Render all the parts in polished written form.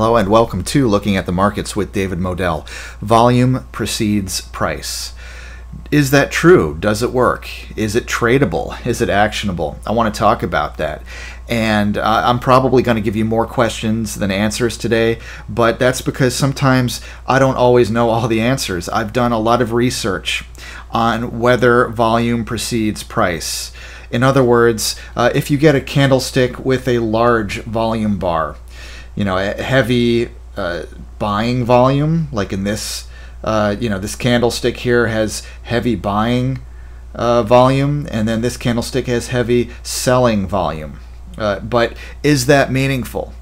Hello and welcome to Looking at the Markets with David Moadel. Volume precedes price. Is that true? Does it work? Is it tradable? Is it actionable? I want to talk about that. And I'm probably going to give you more questions than answers today, but that's because sometimes I don't always know all the answers. I've done a lot of research on whether volume precedes price. In other words, if you get a candlestick with a large volume bar, you know, a heavy buying volume, like in this you know, this candlestick here has heavy buying volume, and then this candlestick has heavy selling volume. But is that meaningful?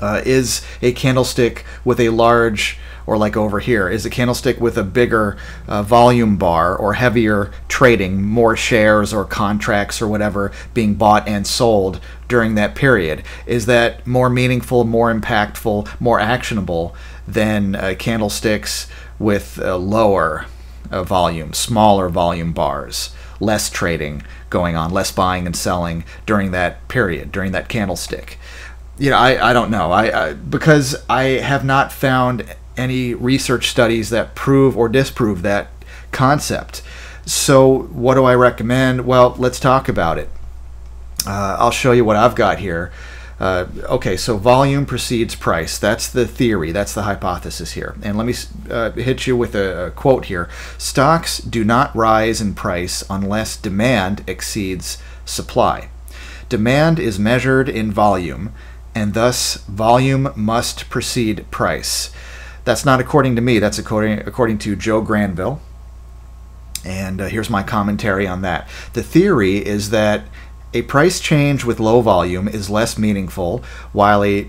Is a candlestick with a large, or like over here, is a candlestick with a bigger volume bar or heavier trading, more shares or contracts or whatever being bought and sold during that period, is that more meaningful, more impactful, more actionable than candlesticks with lower volume, smaller volume bars, less trading going on, less buying and selling during that period, during that candlestick? You know, I don't know. Because I have not found any research studies that prove or disprove that concept. So what do I recommend? Well, let's talk about it. I'll show you what I've got here. Okay, so volume precedes price. That's the theory. That's the hypothesis here. And let me hit you with a quote here. Stocks do not rise in price unless demand exceeds supply. Demand is measured in volume, and thus volume must precede price. That's not according to me. That's according to Joe Granville. And here's my commentary on that. The theory is that a price change with low volume is less meaningful, while a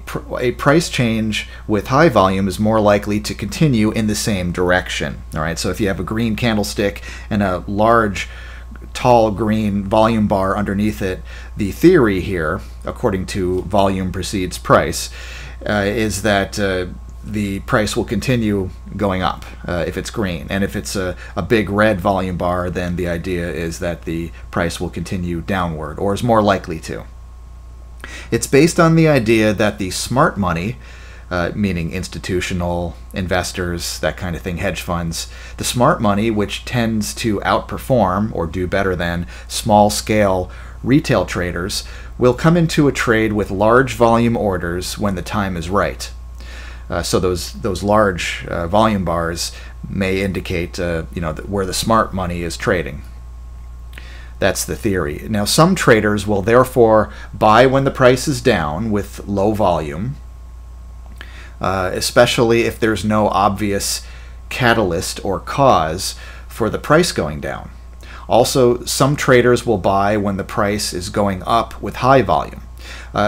price change with high volume is more likely to continue in the same direction. All right, so if you have a green candlestick and a large tall green volume bar underneath it, the theory here, according to volume precedes price, is that the price will continue going up if it's green. And if it's a big red volume bar, then the idea is that the price will continue downward, or is more likely to. It's based on the idea that the smart money, meaning institutional investors, that kind of thing, hedge funds, the smart money, which tends to outperform or do better than small-scale retail traders, will come into a trade with large volume orders when the time is right. So those large volume bars may indicate you know, where the smart money is trading. That's the theory. Now, some traders will therefore buy when the price is down with low volume, especially if there's no obvious catalyst or cause for the price going down. Also, some traders will buy when the price is going up with high volume.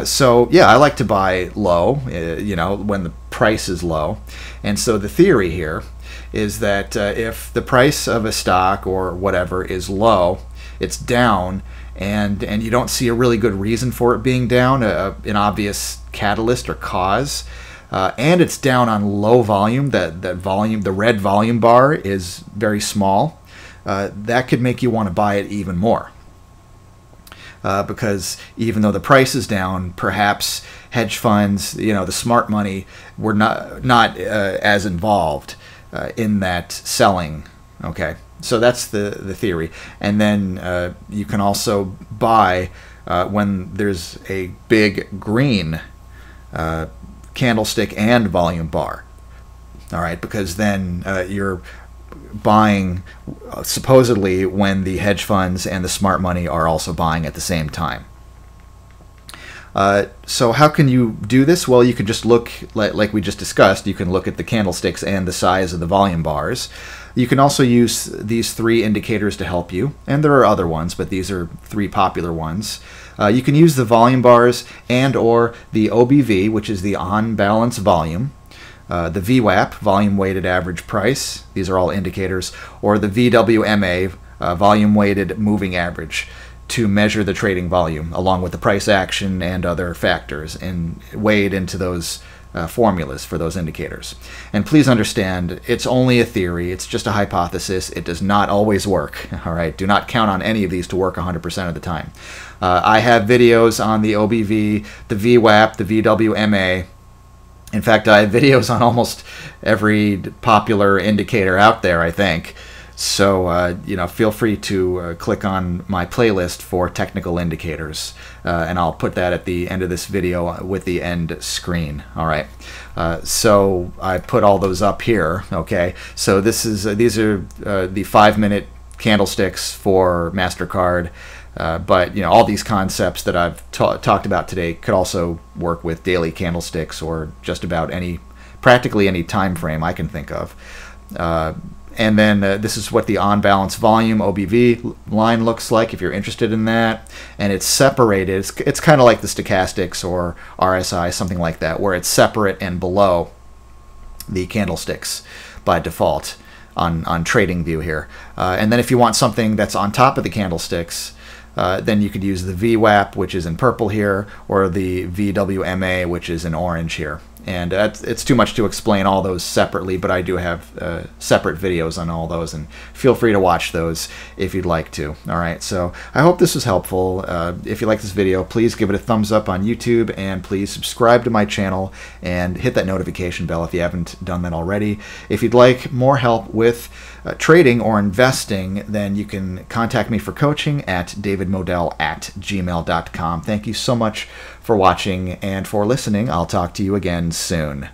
So yeah, I like to buy low, you know, when the price is low. And so the theory here is that if the price of a stock or whatever is low, it's down, and you don't see a really good reason for it being down, an obvious catalyst or cause, and it's down on low volume, that volume, the red volume bar is very small, that could make you want to buy it even more. Because even though the price is down, perhaps hedge funds, you know, the smart money, were not as involved in that selling. Okay, so that's the theory. And then you can also buy when there's a big green candlestick and volume bar. All right, because then you're buying supposedly when the hedge funds and the smart money are also buying at the same time. So how can you do this? Well, you can just look, like we just discussed, you can look at the candlesticks and the size of the volume bars. You can also use these three indicators to help you, and there are other ones, but these are three popular ones. You can use the volume bars and or the OBV, which is the on-balance volume, the VWAP, volume weighted average price, these are all indicators, or the VWMA, volume weighted moving average, to measure the trading volume along with the price action and other factors, and weighed into those formulas for those indicators. And please understand, it's only a theory, it's just a hypothesis, it does not always work. All right, do not count on any of these to work 100% of the time. I have videos on the OBV, the VWAP, the VWMA, In fact, I have videos on almost every popular indicator out there, I think. So, you know, feel free to click on my playlist for technical indicators, and I'll put that at the end of this video with the end screen. All right. So I put all those up here. Okay. So this is these are the 5-minute candlesticks for Mastercard. But, you know, all these concepts that I've talked about today could also work with daily candlesticks or just about any, practically any time frame I can think of. And then this is what the on-balance volume, OBV, line looks like if you're interested in that. And it's separated. It's kind of like the stochastics or RSI, something like that, where it's separate and below the candlesticks by default on Trading View here. And then if you want something that's on top of the candlesticks, then you could use the VWAP, which is in purple here, or the VWMA, which is in orange here. And it's too much to explain all those separately, but I do have separate videos on all those, and feel free to watch those if you'd like to. All right, so I hope this was helpful. If you like this video, please give it a thumbs up on YouTube, and please subscribe to my channel and hit that notification bell if you haven't done that already. If you'd like more help with trading or investing, then you can contact me for coaching at davidmoadel@gmail.com. Thank you so much for watching and for listening. I'll talk to you again soon.